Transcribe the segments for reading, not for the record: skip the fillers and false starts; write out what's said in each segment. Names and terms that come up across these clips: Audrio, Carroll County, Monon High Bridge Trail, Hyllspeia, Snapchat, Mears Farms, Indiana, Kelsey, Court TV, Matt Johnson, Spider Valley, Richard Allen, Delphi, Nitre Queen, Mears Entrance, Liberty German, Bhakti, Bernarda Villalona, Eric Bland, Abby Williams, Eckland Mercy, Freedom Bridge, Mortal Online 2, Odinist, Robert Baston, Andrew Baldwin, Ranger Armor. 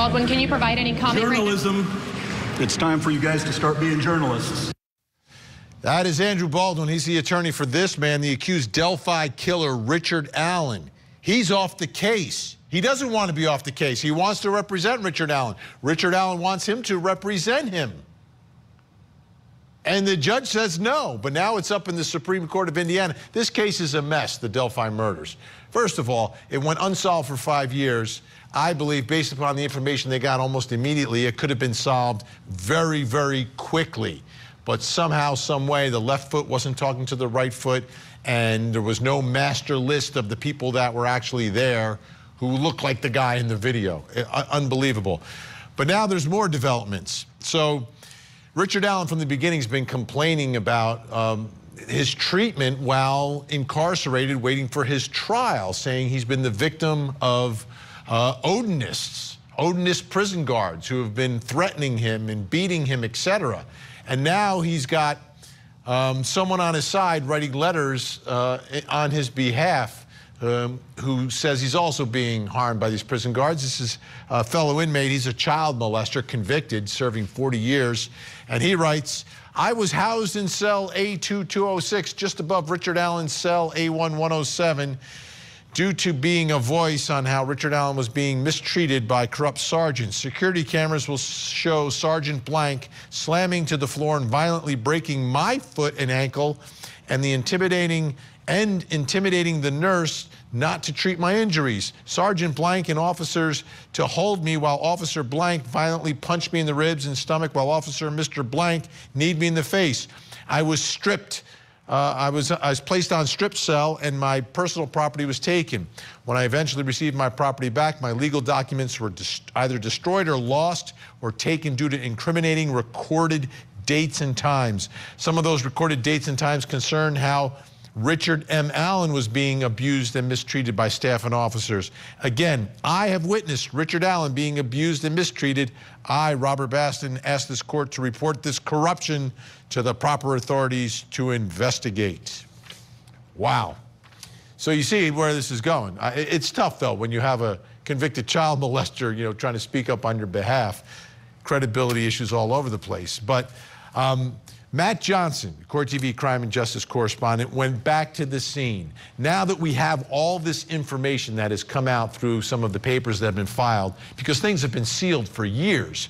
Baldwin, can you provide any comment? Journalism. It's time for you guys to start being journalists. That is Andrew Baldwin. He's the attorney for this man, the accused Delphi killer, Richard Allen. He's off the case. He doesn't want to be off the case. He wants to represent Richard Allen. Richard Allen wants him to represent him. And the judge says no, but now it's up in the Supreme Court of Indiana. This case is a mess, the Delphi murders. First of all, it went unsolved for 5 years. I believe, based upon the information they got almost immediately, it could have been solved very, very quickly. But somehow, some way, the left foot wasn't talking to the right foot, and there was no master list of the people that were actually there who looked like the guy in the video. Unbelievable. But now there's more developments. So Richard Allen from the beginning has been complaining about his treatment while incarcerated, waiting for his trial, saying he's been the victim of Odinists, Odinist prison guards who have been threatening him and beating him, etc. And now he's got someone on his side writing letters on his behalf who says he's also being harmed by these prison guards. This is a fellow inmate. He's a child molester, convicted, serving 40 years. And he writes, I was housed in cell A2206, just above Richard Allen's cell A1107, due to being a voice on how Richard Allen was being mistreated by corrupt sergeants. Security cameras will show Sergeant Blank slamming to the floor and violently breaking my foot and ankle, and the intimidating the nurse not to treat my injuries. Sergeant Blank and officers to hold me while Officer Blank violently punched me in the ribs and stomach while Officer Mr. Blank kneed me in the face. I was stripped. I was placed on strip cell and my personal property was taken. When I eventually received my property back, my legal documents were either destroyed or lost or taken due to incriminating recorded dates and times. Some of those recorded dates and times concern how Richard M. Allen was being abused and mistreated by staff and officers. Again, I have witnessed Richard Allen being abused and mistreated. I, Robert Baston, asked this court to report this corruption to the proper authorities to investigate. Wow. So you see where this is going. It's tough, though, when you have a convicted child molester, you know, trying to speak up on your behalf. Credibility issues all over the place. But Matt Johnson, Court TV crime and justice correspondent, went back to the scene. Now that we have all this information that has come out through some of the papers that have been filed, because things have been sealed for years,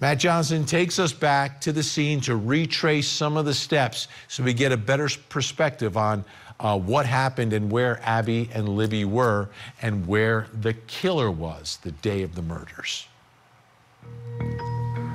Matt Johnson takes us back to the scene to retrace some of the steps so we get a better perspective on what happened and where Abby and Libby were and where the killer was the day of the murders.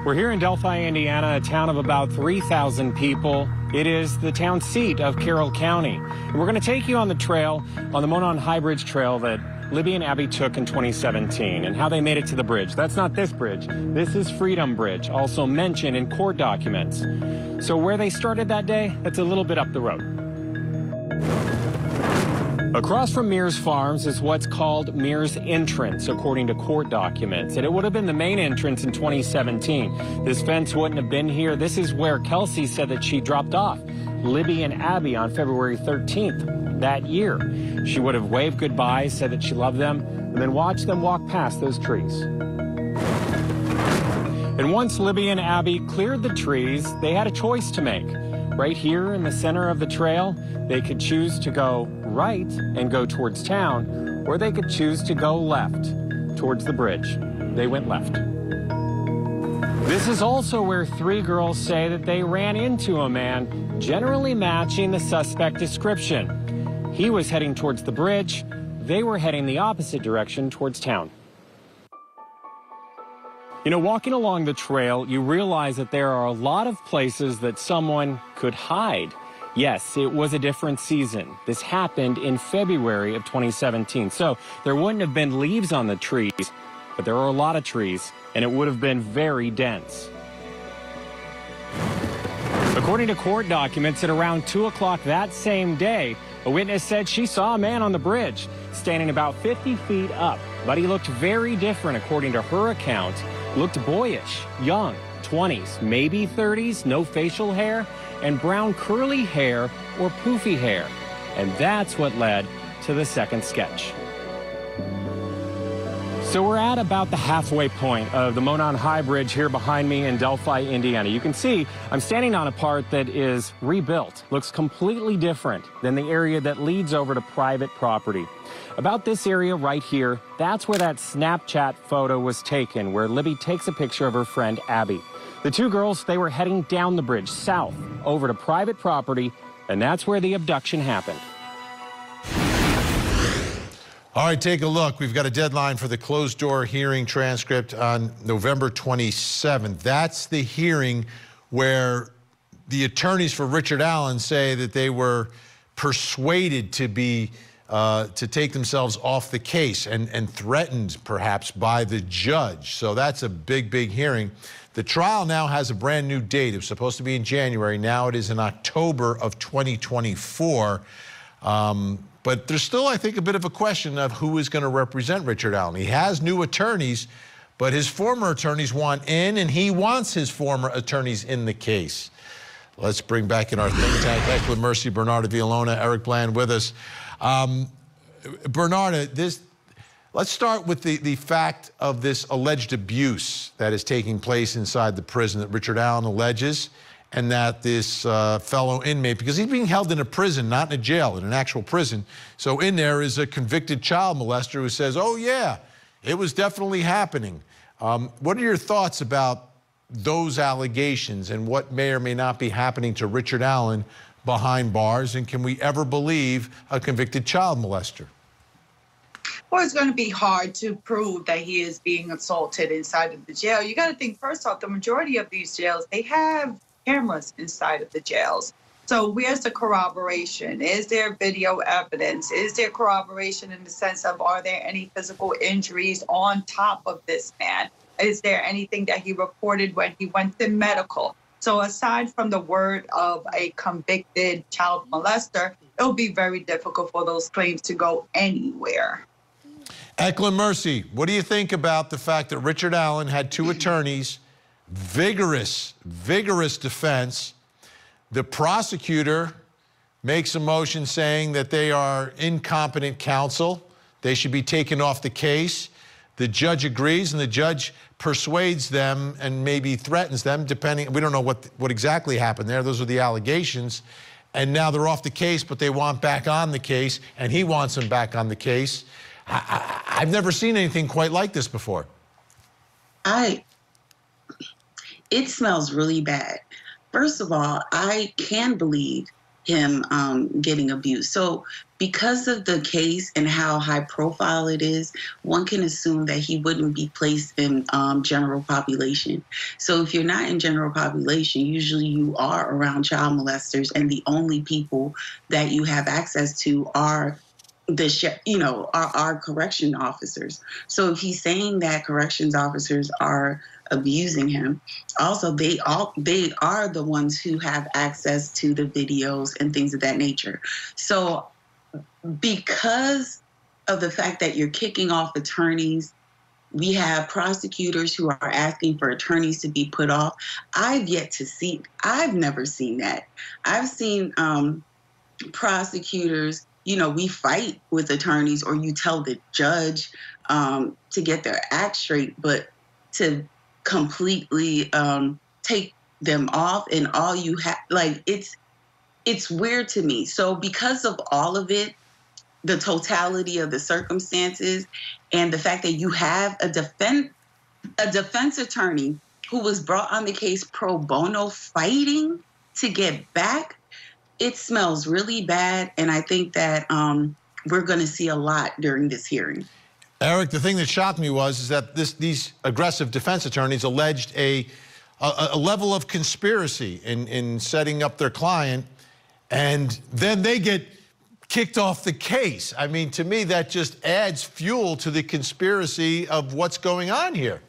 We're here in Delphi, Indiana, a town of about 3,000 people. It is the town seat of Carroll County. And we're going to take you on the trail, on the Monon High Bridge Trail that Libby and Abby took in 2017 and how they made it to the bridge. That's not this bridge. This is Freedom Bridge, also mentioned in court documents. So where they started that day, that's a little bit up the road. Across from Mears Farms is what's called Mears Entrance, according to court documents. And it would have been the main entrance in 2017. This fence wouldn't have been here. This is where Kelsey said that she dropped off Libby and Abby on February 13th that year. She would have waved goodbye, said that she loved them, and then watched them walk past those trees. And once Libby and Abby cleared the trees, they had a choice to make. Right here in the center of the trail, they could choose to go right and go towards town, or they could choose to go left towards the bridge. They went left. This is also where three girls say that they ran into a man generally matching the suspect description. He was heading towards the bridge. They were heading the opposite direction towards town. You know, walking along the trail, you realize that there are a lot of places that someone could hide. Yes, it was a different season. This happened in February of 2017, so there wouldn't have been leaves on the trees, but there are a lot of trees, and it would have been very dense. According to court documents, at around 2 o'clock that same day, a witness said she saw a man on the bridge standing about 50 feet up, but he looked very different, according to her account. Looked boyish, young, 20s, maybe 30s, no facial hair, and brown curly hair or poofy hair. And that's what led to the second sketch. So we're at about the halfway point of the Monon High Bridge here behind me in Delphi, Indiana. You can see I'm standing on a part that is rebuilt, looks completely different than the area that leads over to private property. About this area right here, that's where that Snapchat photo was taken, where Libby takes a picture of her friend Abby. The two girls, they were heading down the bridge south over to private property, and that's where the abduction happened. All right, take a look. We've got a deadline for the closed-door hearing transcript on November 27th. That's the hearing where the attorneys for Richard Allen say that they were persuaded to take themselves off the case and threatened, perhaps, by the judge. So that's a big, big hearing. The trial now has a brand new date. It was supposed to be in January. Now it is in October of 2024. But there's still, I think, a bit of a question of who is going to represent Richard Allen. He has new attorneys, but his former attorneys want in, and he wants his former attorneys in the case. Let's bring back in our think tank, Eckland Mercy, Bernarda Villalona, Eric Bland with us. Bernarda, let's start with the fact of this alleged abuse that is taking place inside the prison that Richard Allen alleges, and that this fellow inmate, because he's being held in a prison, not in a jail, in an actual prison. So in there is a convicted child molester who says, oh yeah, it was definitely happening. What are your thoughts about those allegations and what may or may not be happening to Richard Allen behind bars? And can we ever believe a convicted child molester? Well, it's going to be hard to prove that he is being assaulted inside of the jail. You got to think, first off, the majority of these jails, they have cameras inside of the jails. So where's the corroboration? Is there video evidence? Is there corroboration in the sense of, are there any physical injuries on top of this man? Is there anything that he reported when he went to medical? So aside from the word of a convicted child molester, it'll be very difficult for those claims to go anywhere. Eckland Mercy, what do you think about the fact that Richard Allen had two attorneys? Vigorous defense. The prosecutor makes a motion saying that they are incompetent counsel. They should be taken off the case. The judge agrees, and the judge persuades them and maybe threatens them, depending. We don't know what exactly happened there. Those are the allegations. And now they're off the case, but they want back on the case, and he wants them back on the case. I've never seen anything quite like this before. It smells really bad. First of all, I can believe him getting abused. So because of the case and how high profile it is, one can assume that he wouldn't be placed in general population. So if you're not in general population, usually you are around child molesters, and the only people that you have access to are our correction officers. So if he's saying that corrections officers are abusing him, also they are the ones who have access to the videos and things of that nature. So because of the fact that you're kicking off attorneys, we have prosecutors who are asking for attorneys to be put off. I've never seen that. I've seen prosecutors, we fight with attorneys, or you tell the judge to get their act straight, but to completely take them off, and all you have, it's weird to me. So because of all of it, the totality of the circumstances, and the fact that you have a defense attorney who was brought on the case pro bono fighting to get back, it smells really bad, and I think that we're going to see a lot during this hearing. Eric, the thing that shocked me is that these aggressive defense attorneys alleged a level of conspiracy in setting up their client, and then they get kicked off the case. I mean, to me, that just adds fuel to the conspiracy of what's going on here.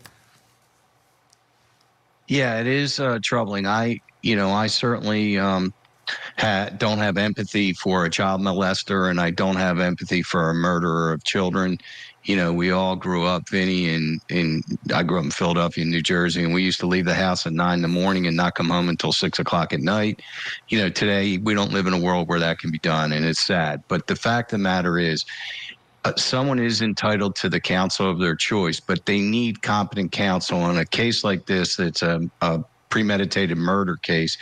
Yeah, it is troubling. I certainly... don't have empathy for a child molester, and I don't have empathy for a murderer of children. We all grew up, Vinny, and I grew up in Philadelphia, New Jersey, and we used to leave the house at 9 in the morning and not come home until 6 o'clock at night. Today we don't live in a world where that can be done, and it's sad. But the fact of the matter is, someone is entitled to the counsel of their choice, but they need competent counsel. On a case like this, that's a premeditated murder case,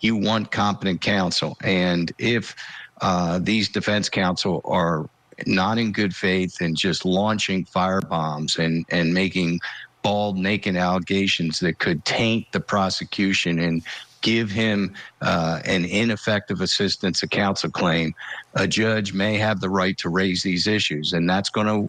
you want competent counsel. And if these defense counsel are not in good faith and just launching firebombs and making bald, naked allegations that could taint the prosecution and give him an ineffective assistance of counsel claim, a judge may have the right to raise these issues. And that's going to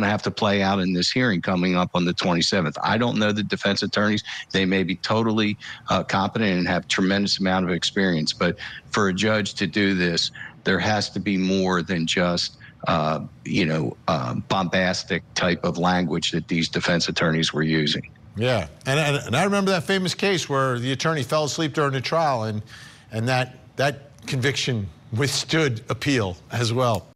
have to play out in this hearing coming up on the 27th. I don't know the defense attorneys. They may be totally competent and have tremendous amount of experience. But for a judge to do this, there has to be more than just bombastic type of language that these defense attorneys were using. Yeah, and I remember that famous case where the attorney fell asleep during the trial, and that conviction withstood appeal as well.